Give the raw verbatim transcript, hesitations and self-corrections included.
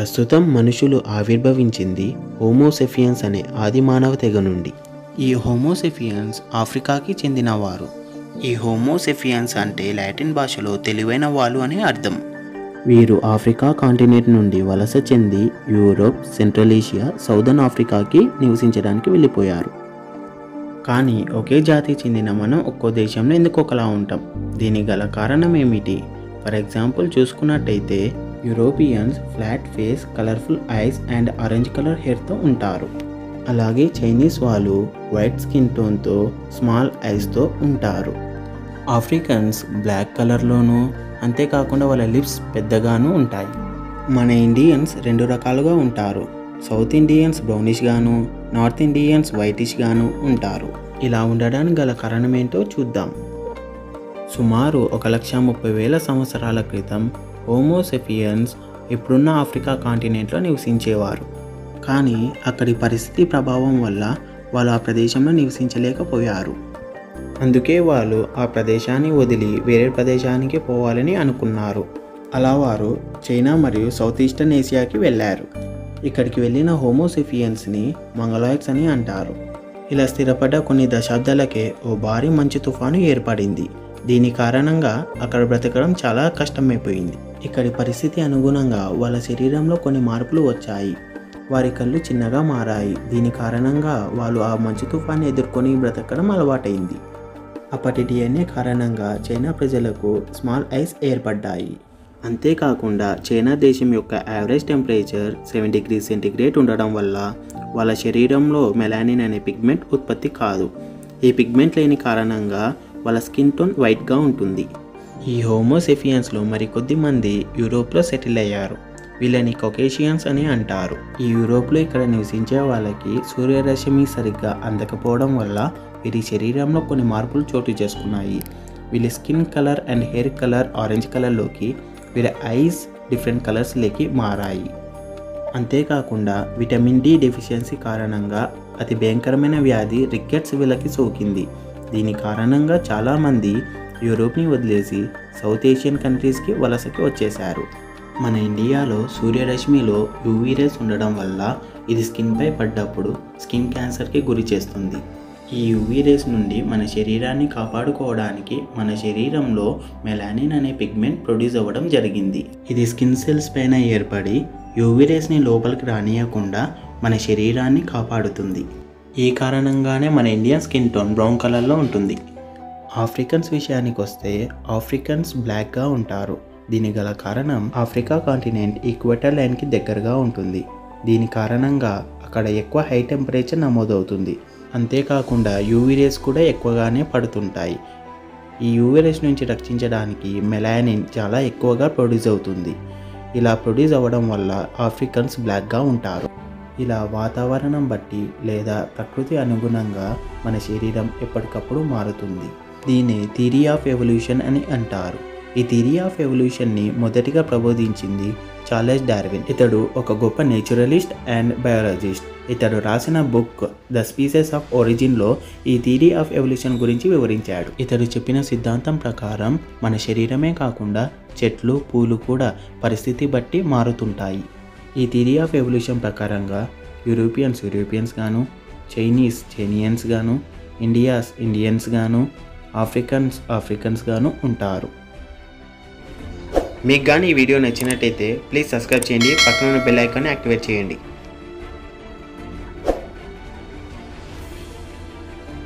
ప్రస్తుతం మనుషులు ఆవిర్భవించింది హోమోసెఫియన్స్ అనే ఆది మానవ తెగ నుండి. ఈ హోమోసెఫియన్స్ ఆఫ్రికాకి చెందినవారు. ఈ హోమోసెఫియన్స్ అంటే లాటిన్ భాషలో తెలివైన వాళ్ళు అనే అర్థం. వీరు ఆఫ్రికా కాంటినెంట్ నుండి వలస చెంది యూరోప్, సెంట్రల్ ఏషియా, సౌదర్న్ ఆఫ్రికాకి నివసించడానికి వెళ్ళిపోయారు. కానీ ఒకే జాతికి చెందిన మనం ఒక్కో దేశంలో ఎందుకు ఒకలా ఉంటాం? దీని గల కారణం ఏమిటి? ఫర్ ఎగ్జాంపుల్ చూసుకున్నట్టయితే Europeans flat face, colourful eyes and orange colour హెయిర్తో ఉంటారు. అలాగే చైనీస్ వాళ్ళు వైట్ స్కిన్ టోన్తో స్మాల్ ఐస్తో ఉంటారు. ఆఫ్రికన్స్ బ్లాక్ కలర్లోనూ, అంతేకాకుండా వాళ్ళ లిప్స్ పెద్దగానూ ఉంటాయి. మన ఇండియన్స్ రెండు రకాలుగా ఉంటారు. సౌత్ ఇండియన్స్ బ్రౌనిష్గాను, నార్త్ ఇండియన్స్ వైటిష్గాను ఉంటారు. ఇలా ఉండడానికి గల కారణమేంటో చూద్దాం. సుమారు ఒక లక్ష ముప్పై వేల సంవత్సరాల క్రితం హోమోసెఫియన్స్ ఇప్పుడున్న ఆఫ్రికా కాంటినెంట్లో నివసించేవారు. కానీ అక్కడి పరిస్థితి ప్రభావం వల్ల వాళ్ళు ఆ ప్రదేశంలో నివసించలేకపోయారు. అందుకే వాళ్ళు ఆ ప్రదేశాన్ని వదిలి వేరే ప్రదేశానికి పోవాలని అనుకున్నారు. అలా వారు చైనా మరియు సౌత్ ఈస్టర్న్ ఏషియాకి వెళ్ళారు. ఇక్కడికి వెళ్ళిన హోమోసెఫియన్స్ని మంగలాయిడ్స్ అని అంటారు. ఇలా స్థిరపడ్డ కొన్ని దశాబ్దాలకే ఓ భారీ మంచు తుఫాను ఏర్పడింది. దీని కారణంగా అక్కడ బ్రతకడం చాలా కష్టమైపోయింది. ఇక్కడి పరిస్థితి అనుగుణంగా వాళ్ళ శరీరంలో కొన్ని మార్పులు వచ్చాయి. వారి కళ్ళు చిన్నగా మారాయి. దీని కారణంగా వాళ్ళు ఆ మంచు తుఫాన్ని ఎదుర్కొని బ్రతకడం అలవాటైంది. అప్పటి డి ఎన్ ఏ కారణంగా చైనా ప్రజలకు స్మాల్ ఐస్ ఏర్పడ్డాయి. అంతేకాకుండా చైనా దేశం యొక్క average temperature seven degree centigrade ఉండడం వల్ల వాళ్ళ శరీరంలో మెలానిన్ అనే పిగ్మెంట్ ఉత్పత్తి కాదు. ఈ పిగ్మెంట్ లేని కారణంగా వాళ్ళ స్కిన్ టోన్ వైట్గా ఉంటుంది. ఈ హోమోసెఫియన్స్లో మరికొద్ది మంది యూరోప్లో సెటిల్ అయ్యారు. వీళ్ళని కొకేషియన్స్ అని అంటారు. ఈ యూరోప్లో ఇక్కడ నివసించే వాళ్ళకి సూర్యరశ్మి సరిగ్గా అందకపోవడం వల్ల వీరి శరీరంలో కొన్ని మార్పులు చోటు చేసుకున్నాయి. వీళ్ళ skin colour and hair colour orange కలర్లోకి, వీళ్ళ ఐస్ డిఫరెంట్ కలర్స్లోకి మారాయి. అంతేకాకుండా విటమిన్ డి డెఫిషియన్సీ కారణంగా అతి భయంకరమైన వ్యాధి రికెట్స్ వీళ్ళకి సోకింది. దీని కారణంగా చాలామంది యూరోప్ని వదిలేసి సౌత్ ఏషియన్ కంట్రీస్కి వలసకి వచ్చేశారు. మన ఇండియాలో సూర్యరశ్మిలో యూవీ రేస్ ఉండడం వల్ల ఇది స్కిన్పై పడ్డప్పుడు స్కిన్ క్యాన్సర్కి గురి చేస్తుంది. ఈ యూవీ రేస్ నుండి మన శరీరాన్ని కాపాడుకోవడానికి మన శరీరంలో మెలానిన్ అనే పిగ్మెంట్ ప్రొడ్యూస్ అవ్వడం జరిగింది. ఇది స్కిన్ సెల్స్ పైన ఏర్పడి యూవీ రేస్ని లోపలికి రానియకుండా మన శరీరాన్ని కాపాడుతుంది. ఈ కారణంగానే మన ఇండియన్ స్కిన్ టోన్ బ్రౌన్ కలర్లో ఉంటుంది. ఆఫ్రికన్స్ విషయానికి వస్తే ఆఫ్రికన్స్ బ్లాక్గా ఉంటారు. దీని గల కారణం ఆఫ్రికా కాంటినెంట్ ఈక్వెటర్ లైన్కి దగ్గరగా ఉంటుంది. దీని కారణంగా అక్కడ ఎక్కువ హై టెంపరేచర్ నమోదవుతుంది. అంతేకాకుండా యూవీ రేస్ కూడా ఎక్కువగానే పడుతుంటాయి. ఈ యూవీ రేస్ నుంచి రక్షించడానికి మెలానిన్ చాలా ఎక్కువగా ప్రొడ్యూస్ అవుతుంది. ఇలా ప్రొడ్యూస్ అవ్వడం వల్ల ఆఫ్రికన్స్ బ్లాక్గా ఉంటారు. ఇలా వాతావరణం బట్టి లేదా ప్రకృతి అనుగుణంగా మన శరీరం ఎప్పటికప్పుడు మారుతుంది. దీన్ని థియరీ ఆఫ్ ఎవల్యూషన్ అని అంటారు. ఈ థియరీ ఆఫ్ ఎవల్యూషన్ని మొదటిగా ప్రబోధించింది చార్లెస్ డార్విన్. ఇతడు ఒక గొప్ప నేచురలిస్ట్ అండ్ బయాలజిస్ట్. ఇతడు రాసిన బుక్ ద స్పీసెస్ ఆఫ్ ఒరిజిన్లో ఈ థియరీ ఆఫ్ ఎవల్యూషన్ గురించి వివరించాడు. ఇతడు చెప్పిన సిద్ధాంతం ప్రకారం మన శరీరమే కాకుండా చెట్లు, పూలు కూడా పరిస్థితి బట్టి మారుతుంటాయి. ఈ థియరీ ఆఫ్ ఎవల్యూషన్ ప్రకారంగా యూరోపియన్స్ యూరోపియన్స్ గాను, చైనీస్ చైనియన్స్ గాను, ఇండియాస్ ఇండియన్స్ గాను, ఆఫ్రికన్స్ ఆఫ్రికన్స్ గాను ఉంటారు. మీకు కానీ ఈ వీడియో నచ్చినట్టయితే ప్లీజ్ సబ్స్క్రైబ్ చేయండి. పక్కన ఉన్న బెల్ ఐకాన్ని యాక్టివేట్ చేయండి.